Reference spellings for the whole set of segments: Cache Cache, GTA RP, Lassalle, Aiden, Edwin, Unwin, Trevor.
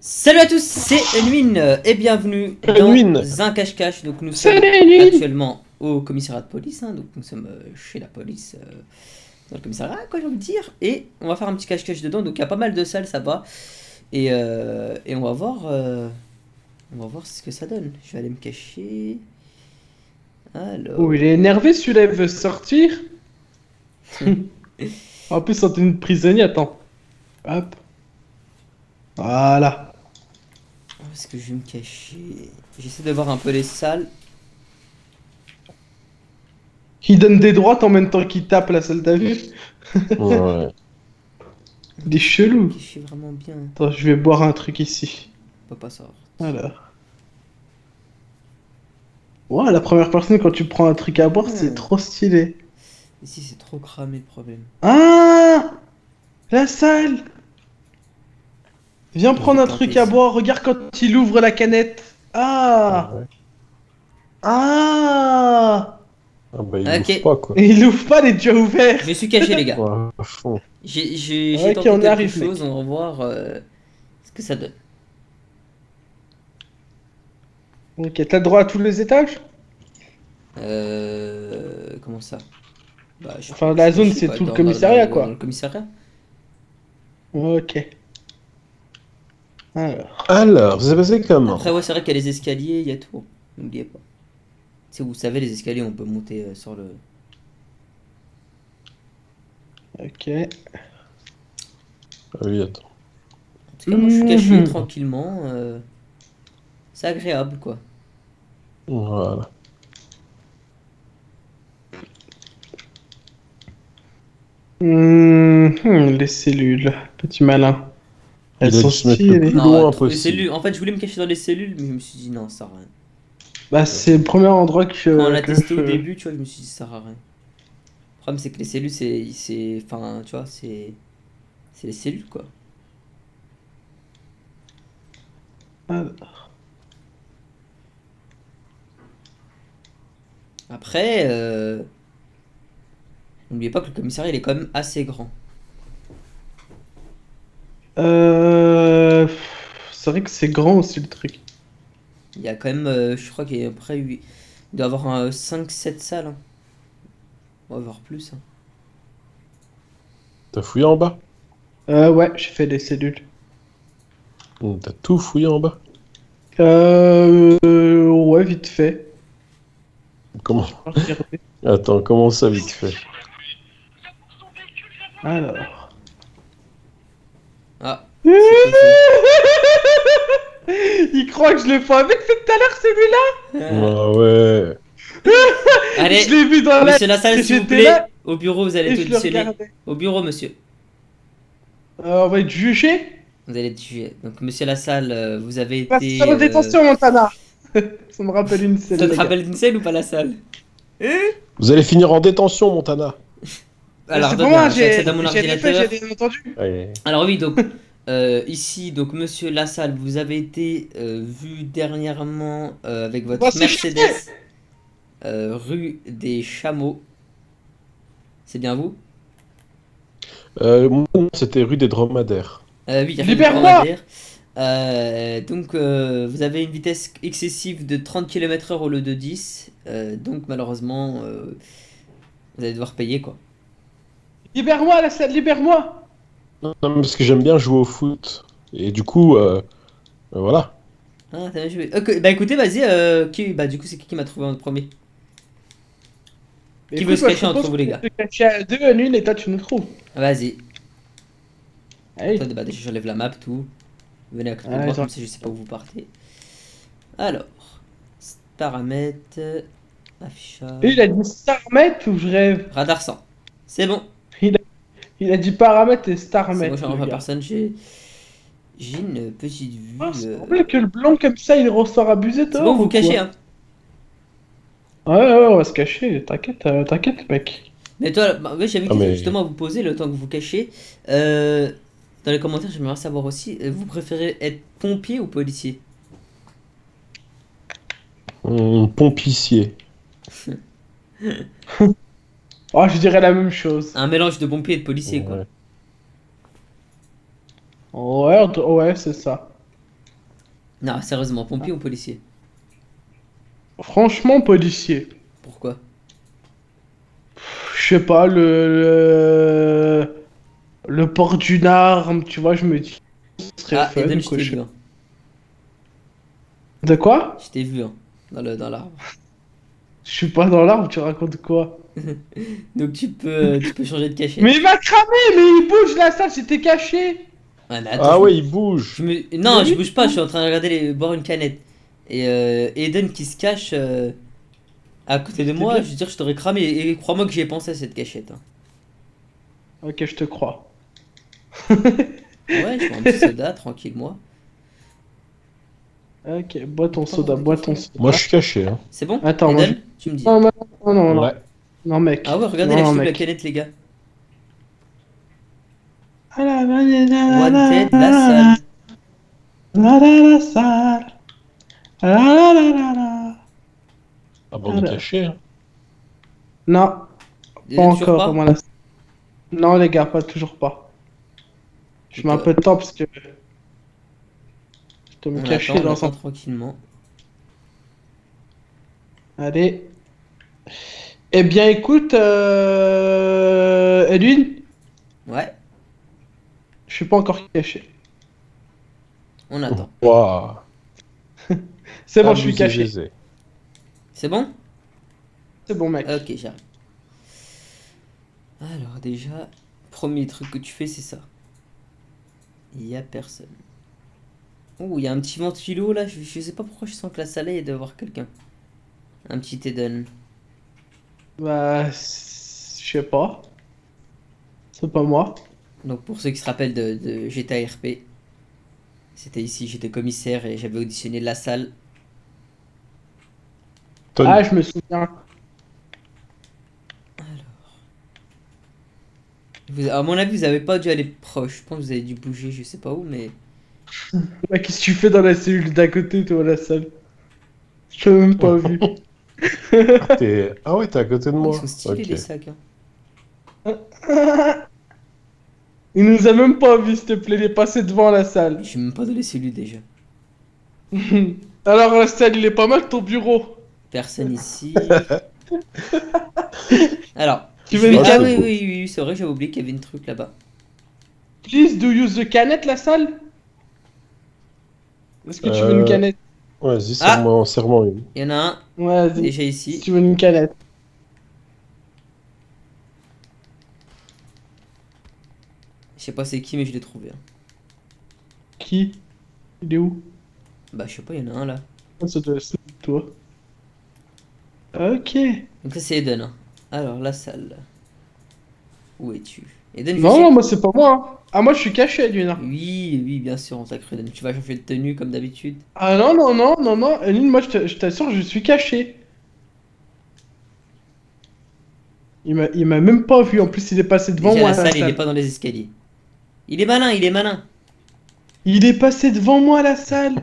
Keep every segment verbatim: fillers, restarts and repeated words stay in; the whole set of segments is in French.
Salut à tous, c'est Edwin et bienvenue dans Unwin. Un cache-cache. Donc nous sommes actuellement au commissariat de police, hein, donc nous sommes chez la police, euh, dans le commissariat, quoi j'ai envie de dire. Et on va faire un petit cache-cache dedans, donc il y a pas mal de salles, ça va. Et, euh, et on va voir, euh, on va voir ce que ça donne. Je vais aller me cacher. Alors... Oh, il est énervé celui-là, il veut sortir. En plus, on est une prisonnière, attends. Hop. Voilà. Est-ce que je vais me cacher? J'essaie de voir un peu les salles. Il donne des droites en même temps qu'il tape la salle, t'as vu? Ouais. Il est chelou. Je suis vraiment bien. Attends, je vais boire un truc ici. On peut pas sortir. Alors. Ouais, la première personne quand tu prends un truc à boire, ouais. C'est trop stylé. Ici, c'est trop cramé le problème. Ah! La salle! Viens prendre un truc à boire, regarde quand il ouvre la canette. Ah ouais. Ah, ah bah il okay. Ouvre pas quoi. Il ouvre pas, il est déjà ouvert. Je suis caché les gars. Ouais, j'ai j'ai ouais, tenté okay, quelque chose, on va voir euh, ce que ça donne. Ok, t'as droit à tous les étages? Euh... Comment ça? Bah, je enfin la zone c'est tout dans, le commissariat dans, dans, quoi. Dans le commissariat. Ok. Alors, Alors ça s'est passé comment? Après, ouais, c'est vrai qu'il y a les escaliers, il y a tout. N'oubliez pas. Si vous savez, les escaliers, on peut monter euh, sur le. Ok. Ah oui, attends. En tout cas, moi, je suis caché tranquillement. Euh... C'est agréable, quoi. Voilà. Mmh, les cellules, petit malin. Elles sont stylées. Plus loin possible. En fait, je voulais me cacher dans les cellules, mais je me suis dit non, ça sert à rien. Bah, c'est le premier endroit que. Quand on l'a testé au début, tu vois, je me suis dit ça sert à rien. Le problème, c'est que les cellules, c'est. Enfin, tu vois, c'est. C'est les cellules, quoi. Alors. Après, euh... n'oubliez pas que le commissariat, il est quand même assez grand. Euh... C'est vrai que c'est grand aussi le truc. Il y a quand même, euh, je crois qu'il y a près huit... Il doit y avoir euh, cinq sept salles. Hein. On va voir plus. Hein. T'as fouillé en bas? Euh ouais, j'ai fait des cellules. Bon, t'as tout fouillé en bas? Euh... Ouais, vite fait. Comment? Attends, comment ça vite fait? Alors... Ah, il croit que je l'ai pas avec tout à l'heure celui-là. Ah ouais. Allez, je l'ai vu dans la... la salle s'il vous plaît. Là, au bureau vous allez tout seul. Au bureau monsieur. Euh, on va être jugé. Vous allez être jugé. Donc monsieur Lassalle, vous avez bah, été. Pas de détention euh... Montana. Ça me rappelle une scène. Ça te rappelle une scène ou pas la salle? Vous allez finir en détention Montana. Alors, bon, j'ai entendu. Ouais. Alors oui, donc euh, ici, donc Monsieur Lassalle, vous avez été euh, vu dernièrement euh, avec votre bon, Mercedes euh, rue des Chameaux. C'est bien vous? euh, C'était rue des Dromadaires. Euh, oui, rue des Dromadaires. Euh, donc euh, vous avez une vitesse excessive de trente kilomètres heure au lieu de dix. Euh, donc malheureusement, euh, vous allez devoir payer quoi. Libère-moi la salle, libère-moi! Non, non, parce que j'aime bien jouer au foot. Et du coup, euh, euh, voilà. Ah, t'as bien joué. Okay, bah écoutez, vas-y, euh, qui... bah du coup, c'est qui qui m'a trouvé en premier? Qui veut se cacher entre vous, les gars? Je vais cacher à deux, à une, et toi, tu nous trouves. Vas-y. Allez. Bah, déjà, j'enlève la map, tout. Venez à côté de moi, comme ça, je sais pas où vous partez. Alors, paramètres, affichage. Il a dit starmètre ou je rêve? Radar cent. C'est bon. Il a, il a dit paramètres et starmètre. Moi, je rencontre personne, j'ai une petite vue. Ah, c'est vrai que le blanc comme ça, il ressort abusé, toi. Bon, vous cachez, hein. Ouais, ouais, on va se cacher. T'inquiète, t'inquiète, mec. Mais toi, bah, ouais, j'avais ah, mais... justement à vous poser le temps que vous cachez. Euh, dans les commentaires, j'aimerais savoir aussi, vous préférez être pompier ou policier? Hum, pompicier. Oh, je dirais la même chose. Un mélange de pompier et de policier, ouais. Quoi. Ouais, ouais c'est ça. Non, sérieusement, pompier ah. ou policier? Franchement, policier. Pourquoi? Je sais pas, le... le... le port d'une arme, tu vois, je me dis... Ce serait ah, fun, Eden, quoi, je t'ai vu. Hein. De quoi? Je t'ai vu, hein, dans l'arbre. Dans je suis pas dans l'arbre, tu racontes quoi? Donc tu peux, tu peux changer de cachet. Mais il m'a cramé, mais il bouge la salle, c'était caché. Ah, attends, ah ouais, me... il bouge. Je me... Non, mais je bouge pas, je suis en train de regarder les... boire une canette. Et euh, Eden qui se cache euh, à côté de moi, bien. Je veux dire, je t'aurais cramé. Et, et crois-moi que j'y ai pensé à cette cachette. Hein. Ok, je te crois. Ouais, je prends un petit soda, tranquille, moi. Ok, bois ton soda, bois ton soda. Moi, je suis caché. Hein. C'est bon? Attends, Eden, moi, je... tu me dis. Non, non, non, non, non. Ouais. Non, mec. Ah ouais, regardez non, la fibre, la canette, les gars. Wanted, Lassalle. Lassalle. Ah bon, on est caché, hein. Non, pas encore, au moins la... Non, les gars, pas toujours pas. Je mets un peu de temps parce que... Je te me cacher dans un... tranquillement. Allez. Eh bien, écoute, euh... Edwin? Ouais. Je suis pas encore caché. On attend. Waouh. C'est bon, je suis caché. C'est bon? C'est bon, mec. Ok, j'arrive. Alors, déjà, premier truc que tu fais, c'est ça. Il n'y a personne. Oh, il y a un petit ventilo là. Je, je sais pas pourquoi je sens que la salle est d'avoir quelqu'un. Un petit Eden. Bah, je sais pas. C'est pas moi. Donc, pour ceux qui se rappellent de, de G T A R P, c'était ici, j'étais commissaire et j'avais auditionné Lassalle. Ah, je me souviens. Alors. Vous, à mon avis, vous avez pas dû aller proche. Je pense que vous avez dû bouger, je sais pas où, mais. Ouais, qu'est-ce que tu fais dans la cellule d'à côté, toi, Lassalle? Je t'ai même pas vu. Ah ouais, t'es à côté de moi. Ils sont stylés, okay, les sacs. Hein. Il nous a même pas vu, s'il te plaît, il est passé devant la salle. Je suis même pas dans les cellules déjà. Alors la salle, il est pas mal ton bureau. Personne ici. Alors, tu veux... Ah oui, oui, oui, c'est vrai, j'avais oublié qu'il y avait une truc là-bas. Please do use the canette, la salle. Est-ce que euh... tu veux une canette? Ouais, vas-y, serre-moi ah. une. Il y en a un. Ouais, vas-y. Déjà ici. Si tu veux une canette. Je sais pas c'est qui, mais je l'ai trouvé. Qui? Il est où? Bah je sais pas, il y en a un là. C'est toi. Ok. Donc ça c'est Eden. Hein. Alors la salle. Où es-tu? Eden. Non, non, moi c'est pas moi. Hein. Ah moi je suis caché, Edwin. Oui, oui, bien sûr, on t'a cru, Eden. Tu vas changer de tenue comme d'habitude. Ah non, non, non, non, non, Edwin, moi je t'assure, je suis caché. Il m'a même pas vu, en plus il est passé devant moi. La salle, il est pas dans les escaliers. Il est malin, il est malin. Il est passé devant moi à la salle.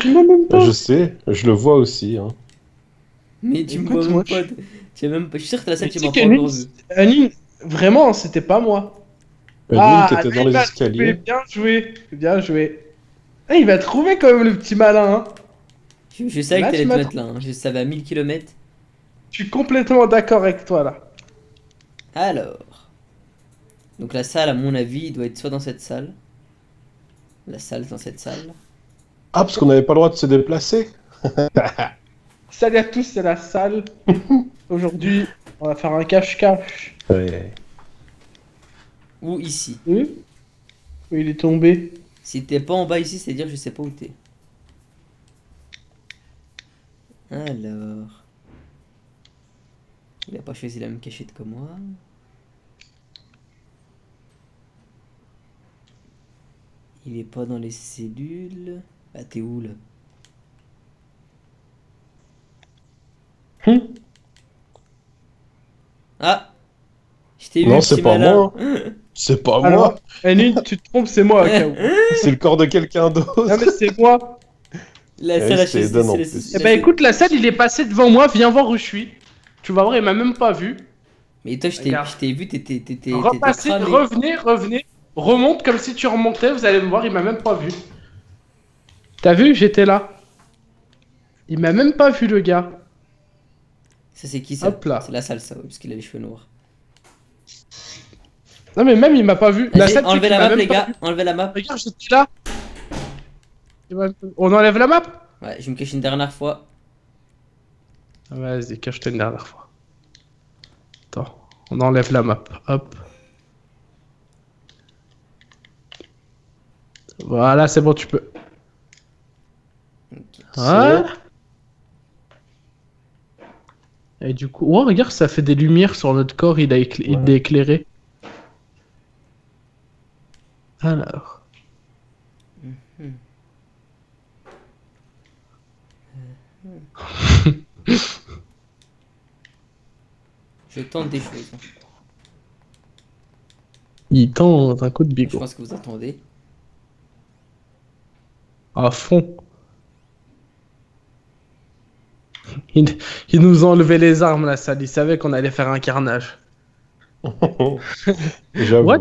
Tu m'as même pas. Je sais, je le vois aussi. Hein. Mais tu me vois même pas. Je suis même... sûr que la salle, tu m'as pas entendu. Annie, vraiment, c'était pas moi. Annie, t'étais dans les escaliers. Bien joué, bien joué. Il va trouver quand même le petit malin. Je savais que t'allais te mettre là, je savais à mille kilomètres. Je suis complètement d'accord avec toi là. Alors. Donc la salle, à mon avis, doit être soit dans cette salle. La salle dans cette salle. Ah, parce qu'on n'avait pas le droit de se déplacer. Salut à tous, c'est la salle. Aujourd'hui, on va faire un cache-cache. Ouais. Ou ici. Oui. Il est tombé. Si t'es pas en bas ici, c'est-à-dire je sais pas où t'es. Alors. Il n'a pas choisi la même cachette que moi. Il n'est pas dans les cellules. Bah t'es où là? Hum. Ah, je t'ai vu. Non, c'est pas moi. C'est pas Alors, moi. Anne, tu te trompes, c'est moi. C'est le corps de quelqu'un d'autre. Non mais c'est moi. La salle, c'est la chose. Eh bah écoute, la salle, il est passé devant moi. Viens voir où je suis. Tu vas voir, il m'a même pas vu. Mais toi, je t'ai vu, t'étais... Repassez, revenez, revenez. Remonte comme si tu remontais, vous allez me voir, il m'a même pas vu. T'as vu, j'étais là. Il m'a même pas vu, le gars. Ça c'est qui ça? Hop là. C'est Lassalle ça, parce qu'il a les cheveux noirs. Non mais même il m'a pas vu. Lassalle, enlevez la map les gars, enlevez la map. Regarde, j'étais là. On enlève la map? Ouais, je vais me cacher une dernière fois. Vas-y, cache-toi une dernière fois. Attends, on enlève la map, hop. Voilà, c'est bon, tu peux. Okay, voilà. Et du coup, oh regarde, ça fait des lumières sur notre corps, il a écla... ouais. il est éclairé. Alors. Mm-hmm. Je tente des choses. Il tente un coup de bigot. Je pense que vous attendez. À fond. Il, il nous enlevait les armes, la salle. Il savait qu'on allait faire un carnage. Ouais,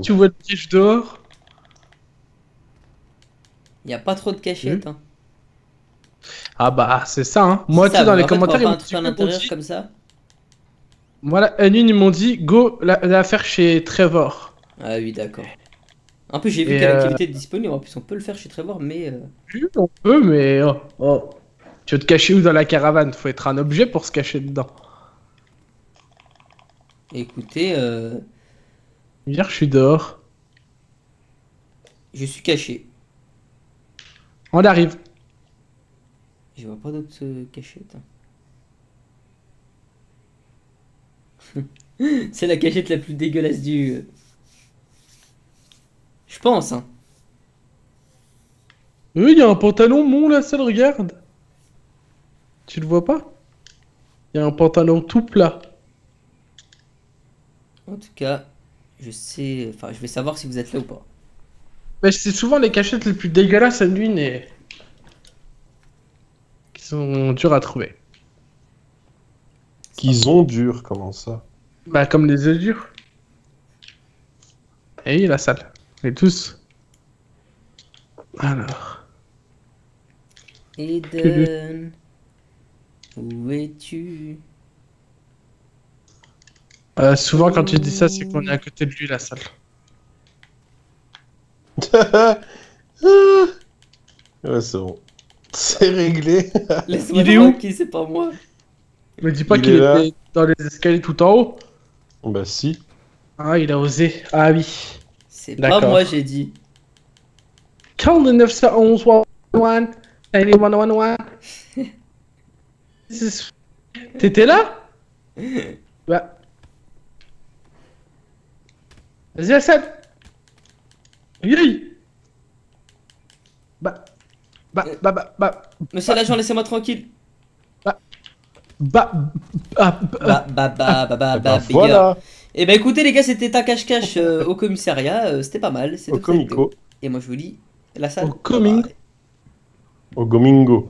tu vois le piège dehors. Il n'y a pas trop de cachettes. Mmh. Hein. Ah bah, c'est ça. Hein. Moi, tu dans les commentaires, ils m'ont dit... Un truc comme ça. Voilà, Unwin, ils m'ont dit, go la, la faire chez Trevor. Ah oui, d'accord. En plus, j'ai vu quelle euh... activité est disponible. En plus, on peut le faire chez Trevor, mais... Euh... Oui, on peut, mais... Oh, oh. Tu veux te cacher où dans la caravane? Faut être un objet pour se cacher dedans. Écoutez, euh... hier, je suis dehors. Je suis caché. On arrive. Je vois pas d'autres cachettes. C'est la cachette la plus dégueulasse du... Je pense. Hein. Oui, il y a un pantalon, mon là, ça le regarde. Tu le vois pas? Il y a un pantalon tout plat. En tout cas, je sais... Enfin, je vais savoir si vous êtes là ou pas. Mais c'est souvent les cachettes les plus dégueulasses à l'une et... qui sont dures à trouver. Qu'ils ont dures, comment ça? Bah, comme les œufs durs. Et la salle. Et tous. Alors. Aiden, où es-tu? euh, Souvent, quand tu dis ça, c'est qu'on est à côté de lui, la salle. Ouais, c'est bon. C'est réglé. Laisse-moi tranquille, c'est pas moi. Me dis pas qu'il était dans les escaliers tout en haut. Bah, si. Ah, il a osé. Ah, oui. C'est pas moi, j'ai dit. Call the neuf un un, un un un un. T'étais là? Bah. Vas-y, Assad. Oui. Bah. Bah, bah, bah, bah. Monsieur l'agent, laissez-moi tranquille. Bah. Bah. Bah, bah, bah, bah, bah, bah, bah. Et eh bah ben écoutez les gars, c'était un cache-cache euh, au commissariat, euh, c'était pas mal, c'était au comico. Et moi je vous dis, la salle. Au comingo. Au gomingo.